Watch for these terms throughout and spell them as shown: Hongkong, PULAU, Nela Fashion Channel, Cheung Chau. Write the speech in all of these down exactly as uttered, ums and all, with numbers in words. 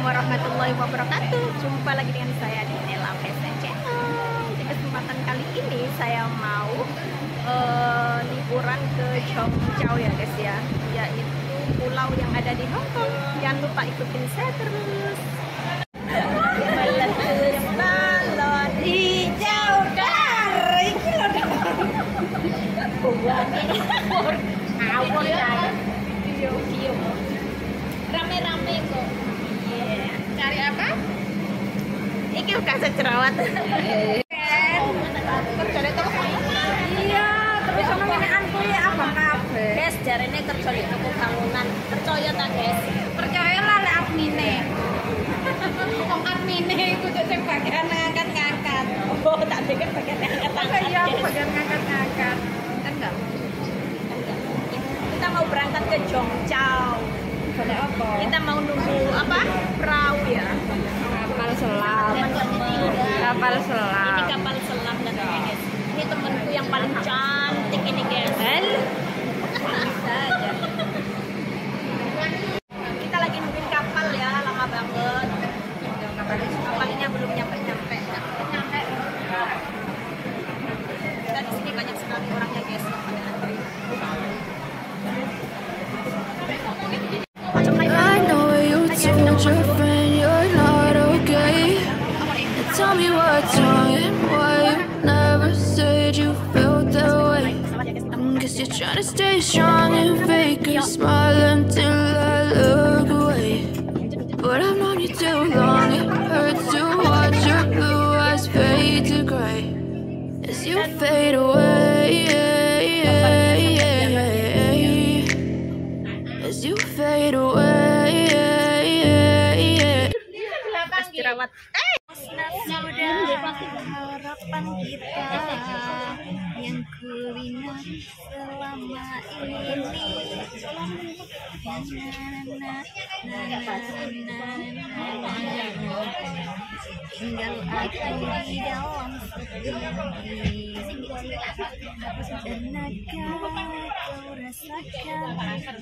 Assalamualaikum warahmatullahi wabarakatuh. Jumpa lagi dengan saya di Nela Fashion Channel. Di kesempatan kali ini saya mau uh, liburan ke Cheung Chau ya guys ya, yaitu pulau yang ada di Hong Kong. Jangan lupa ikutin saya terus. Rame-rame kok. Yeah. Cari apa? Iki kasih jerawat. Kerjanya toko. Iya, terus sama neneanku ya apa kabeh. Guys, jarene kerja di toko bangunan. Percaya ta, guys? Percaya lah lek admine. Wong admine kudu sing bagian ngangkat-ngangkat. Oh, tak pikir bagian ngangkat-ngangkat. Iya, bagian ngangkat-ngangkat. Kan enggak. Kita mau berangkat ke Cheung Chau. Apa? Kita mau nunggu apa? Perahu ya. Kapal selam. Kapal selam. Ini kapal selam dan ini. Ini temanku yang paling cantik ini guys. Kita lagi nungguin kapal ya, lama banget. Kapalnya belum nyampe nyampe. Nyampe. Kita di sini banyak sekali orangnya guys. Tell me what's wrong and why you never said you felt that way. Guess you're trying to stay strong and fake a smile until I look away. But I've known you too long, it hurts to watch your blue eyes fade to gray as you fade away, as you fade away. Sudah harapan kita yang kulina selama ini. Tinggal aku di dalam sepi dan naga kau rasakan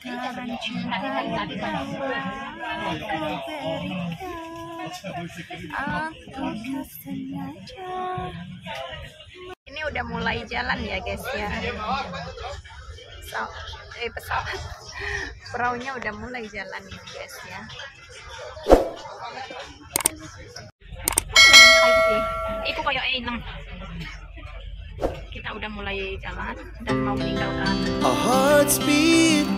getaran cinta yang kau berikan. Ini udah mulai jalan ya guys ya. So, eh pesawat perahunya udah mulai jalan nih guys ya. Iku koyok eneng. Kita udah mulai jalan dan mau meninggalkan. Our hearts beat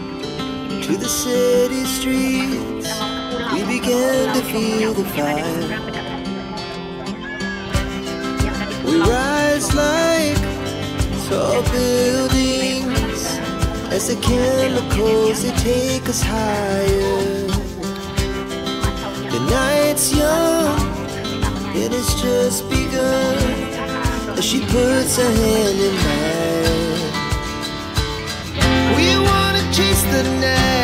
to the city streets. We began to feel the fire. We rise like tall buildings as the chemicals they take us higher. The night's young, it has just begun as she puts her hand in mine. We wanna chase the night.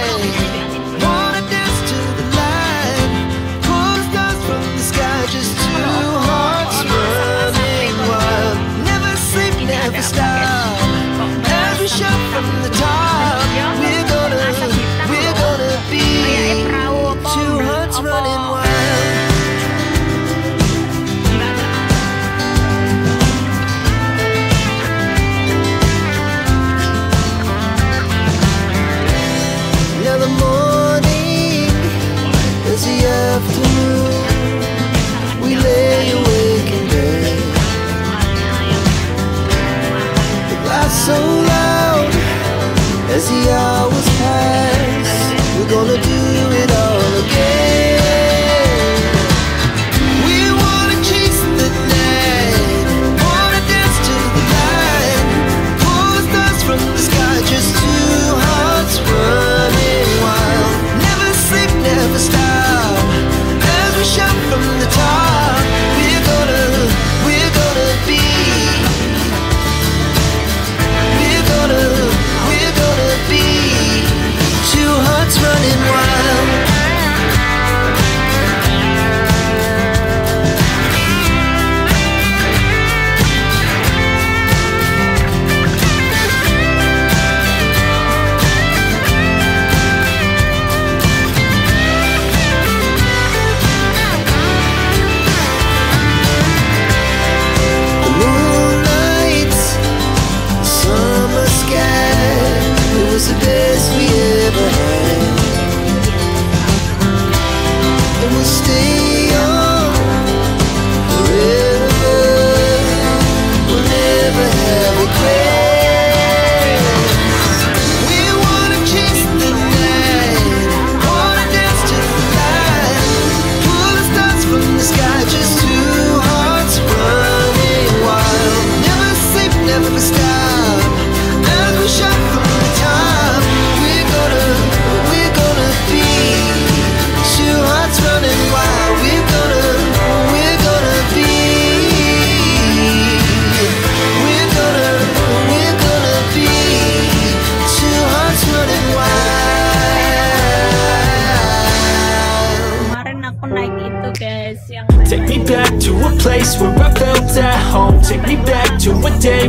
So loud as the hours pass, we're gonna do it all again. naik itu guys yang take me back to a place where I felt at home, take me back to a day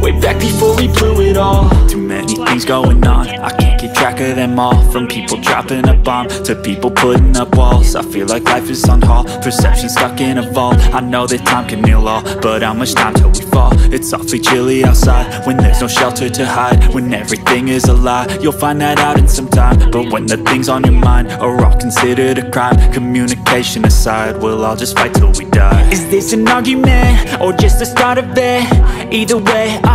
way back before we blew it all. Too many things going on, I can't keep track of them all. From people dropping a bomb, to people putting up walls. I feel like life is on hold, perception stuck in a vault. I know that time can heal all, but how much time till we fall? It's awfully chilly outside, when there's no shelter to hide. When everything is a lie, you'll find that out in some time. But when the things on your mind are all considered a crime, communication aside, we'll all just fight till we die. Is this an argument, or just the start of it? Either way, I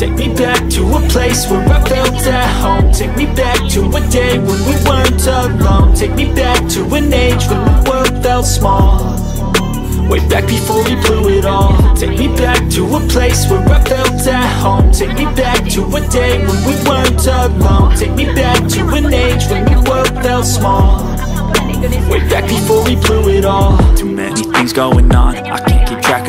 Take me back to a place where I felt at home. Take me back to a day when we weren't alone. Take me back to an age when the world felt small. Way back before we blew it all. Take me back to a place where I felt at home. Take me back to a day when we weren't alone. Take me back to an age when the world felt small. Way back before we blew it all. Too many things going on, I can't keep track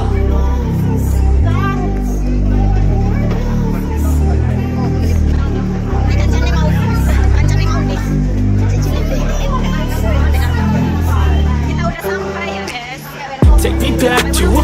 Back to a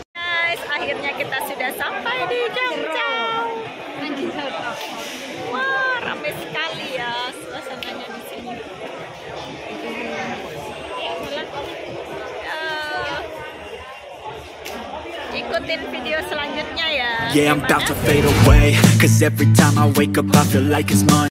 Guys, akhirnya kita sudah sampai di Cheung Chau. Wah, ramai sekali ya suasananya di sini. Ikutin video selanjutnya ya. Yeah, I'm about to fade away, cause every time I wake up I feel like it's Monday.